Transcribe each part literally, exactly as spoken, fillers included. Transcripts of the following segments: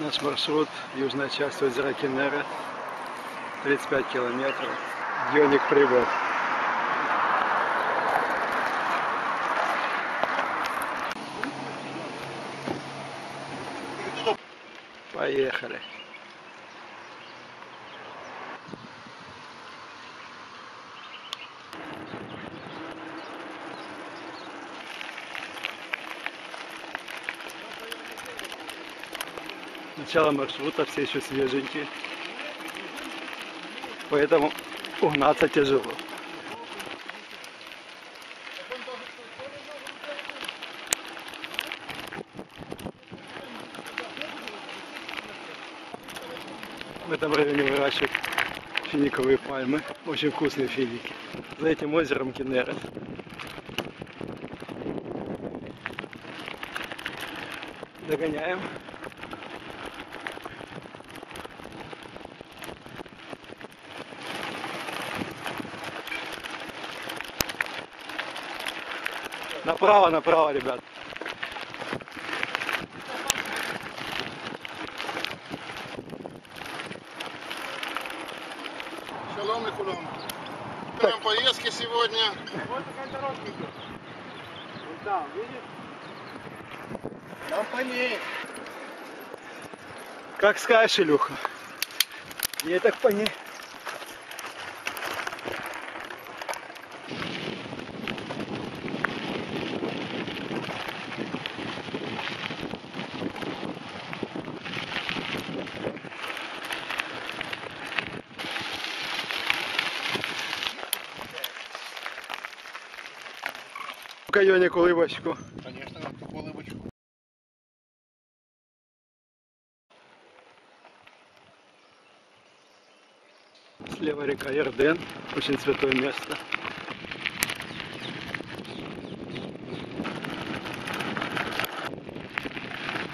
Наш маршрут, южная часть озера Кинерет, тридцать пять километров, Йоник прибыл. Поехали. Начало маршрута, все еще свеженькие, поэтому угнаться тяжело. В этом районе выращивают финиковые пальмы, очень вкусные финики. За этим озером Кинерет. Догоняем. Направо, направо, ребят. Шалом и кулом. Прям поездки сегодня. Вот такая дорожка. Вот там, видишь? Там по ней. Как скажешь, Илюха. Я так по ней. Йоник, улыбочку. Конечно, улыбочку. Слева река Ярден, очень святое место.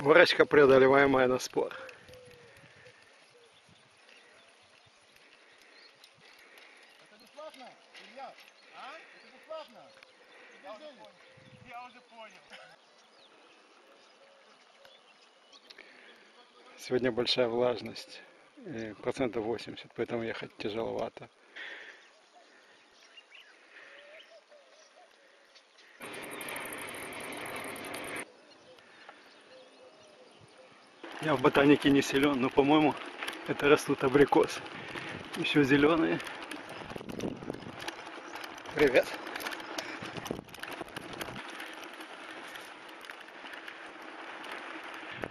Горочка, преодолеваемая на спор. Это бесплатно, Илья? А? Это бесплатно? Я уже понял. Я уже понял. Сегодня большая влажность, процентов восемьдесят, поэтому ехать тяжеловато. Я в ботанике не силен, но, по-моему, это растут абрикосы. Еще зеленые. Привет.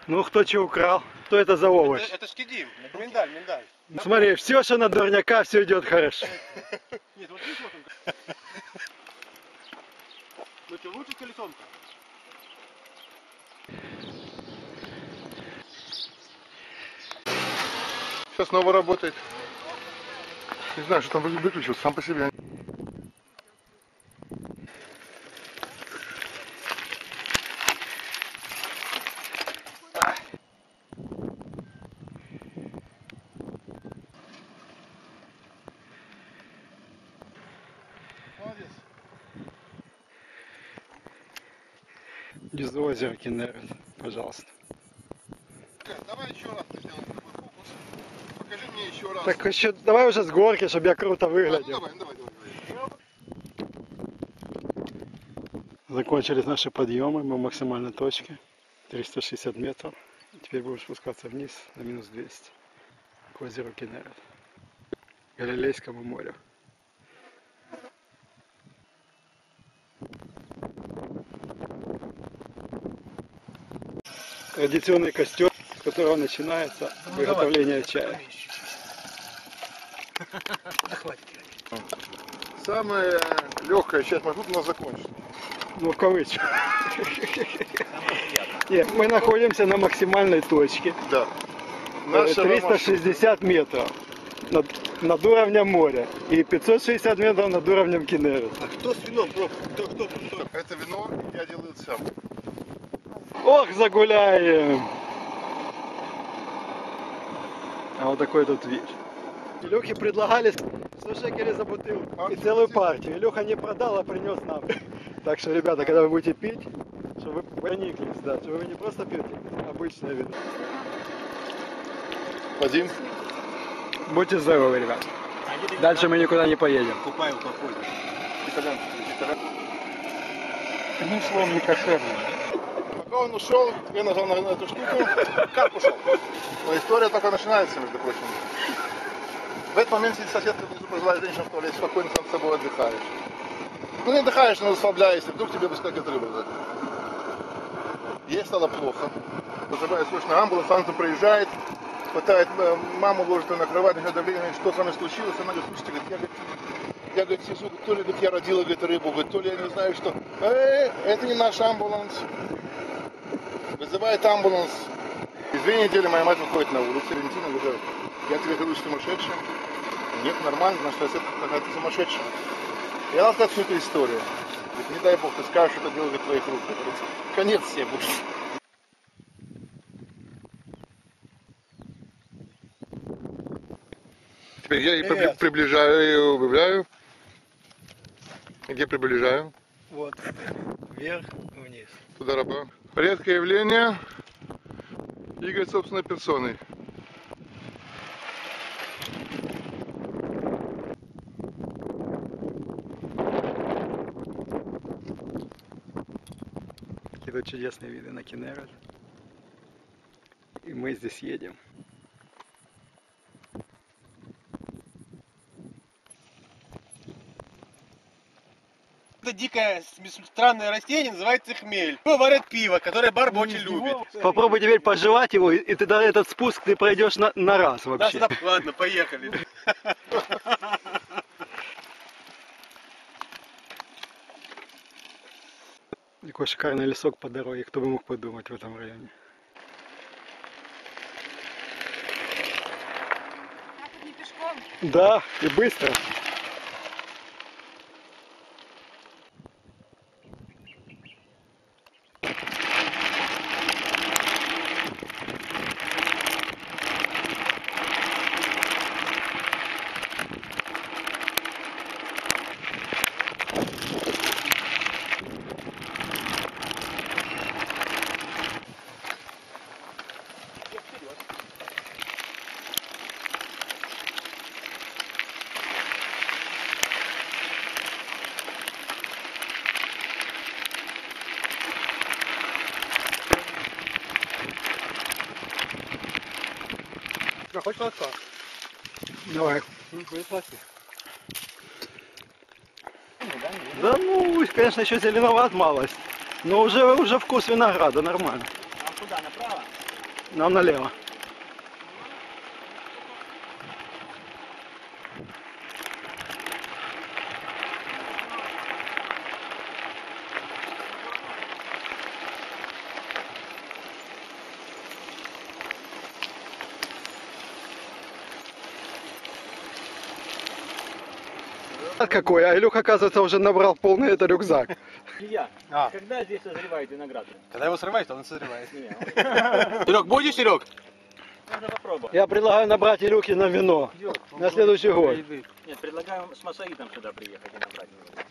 Ну, кто че украл? Кто это за овощ? Это, это шкидим. Миндаль, миндаль. Смотри, все, что на дворняка, все идет хорошо. Нет, вот здесь вот он. Ну что, лучше колесом-то? Все снова работает. Не знаю, что там выключил, сам по себе. Из озера Кинерет, пожалуйста. Давай еще раз ты сделаешь такой фокус. Покажи мне еще раз. Так еще, давай уже с горки, чтобы я круто выглядел. А, ну, давай, ну, давай, давай, давай. Закончились наши подъемы, мы в максимальной точке. триста шестьдесят метров. Теперь будем спускаться вниз на минус двести. К озеру Кинерет. К Галилейскому морю. Традиционный костер, с которого начинается ну, приготовление давай. чая. Самое легкое, сейчас маршрут у нас закончится. Ну, в кавычках. Нет, мы находимся на максимальной точке. Да. триста шестьдесят метров над, над уровнем моря и пятьсот шестьдесят метров над уровнем Кинерета. А кто с вином пробует? Кто, кто, кто? Это вино я делаю сам. Ох, загуляем! А вот такой тут вид. Илюхе предлагали сто шекелей за бутылку и целую партию. Илюха не продал, а принес нам. Так что, ребята, когда вы будете пить, чтобы вы прониклись, да, чтобы вы не просто пьете обычное вино. Вадим. Будьте здоровы, ребят. Дальше мы никуда не поедем. Купаем походим. Ни слом, ни кошерный. Пока он ушел, я нажал на эту штуку, как ушел. Но история только начинается, между прочим. В этот момент сидит соседка, пожилая женщина в туалете, спокойно сам с собой отдыхаешь. Ну не отдыхаешь, но расслабляешься, вдруг тебе выскакивает рыба. Ей стало плохо. Вызывает срочно амбуланс, Анна приезжает, пытает маму, ложит ее на кровать, начинает давление, говорит, что с вами случилось, она говорит, слушайте, говорит, я, говорит, я говорит, сижу, то ли говорит, я родила говорит, рыбу, говорит, то ли я не знаю что. Э, это не наш амбуланс. Вызывает амбуланс. Через две недели моя мать выходит на улицу, Валентина говорит, я тебе говорю, что сумасшедшая. Нет, нормально, значит, соседка какая-то сумасшедшая. И она сказала всю эту историю. Говорит, не дай бог, ты скажешь, что это дело говорит, твоих рук. Говорит, конец всем будет. Теперь я ее приближаю, убавляю. Где приближаю? Вот, вверх, вниз. Туда раба. Редкое явление. Игорь собственной персоной. Какие-то чудесные виды на Кинерет. И мы здесь едем. Дикое странное растение, называется хмель. Его варят пиво, которое Барб очень любит. Попробуй теперь пожевать его, и тогда этот спуск ты пройдешь на, на раз вообще. Да, ладно, поехали. Такой шикарный лесок по дороге, кто бы мог подумать в этом районе. А, не пешком? Да, и быстро. Хоть колоска? Давай. Ну, да ну, конечно, еще зеленоват малость. Но уже, уже вкус винограда, нормально. Нам куда, направо? Нам налево. Какой, а Илюха, оказывается, уже набрал полный это рюкзак. Илья, а. когда здесь созревает виноград? Когда его срываешь, он созревает. Илюк, будешь, Илюк? Надо попробовать. Я предлагаю набрать Илюхи на вино. Илюк, на следующий год. Нет, предлагаю с массоитом сюда приехать и набрать вино.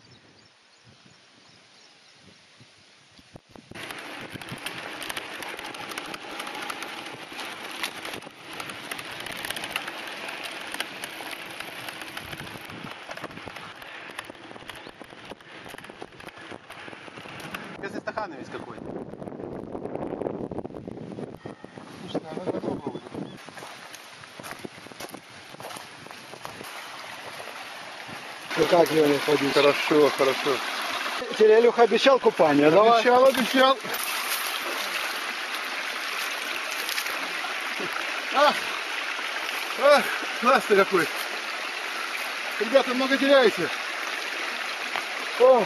Есть какой-то. Ну как, Йоник, ходить? Хорошо, хорошо. Тебе Илюха обещал купание? Обещал, давай. Обещал. А, а, классный какой. Ребята, много теряете. О.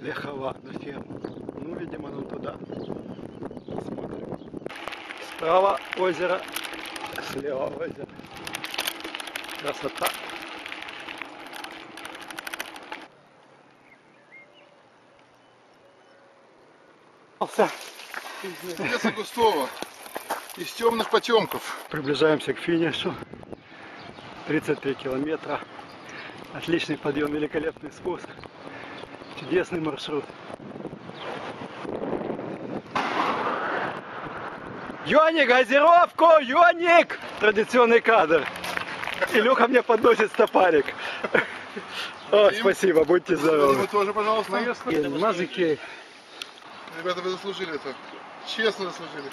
Лехова на ферму. Ну, видимо, нам туда. Посмотрим. Справа озеро, слева озеро. Красота. Леса густого. из темных потемков. Приближаемся к финишу. тридцать три километра. Отличный подъем, великолепный спуск. Чудесный маршрут. Йоник, газировку! Йоник! Традиционный кадр. Илюха мне подносит стопарик. О, спасибо, будьте здоровы. Вы тоже, пожалуйста. Мазыки. Ребята, вы заслужили это. Честно заслужили.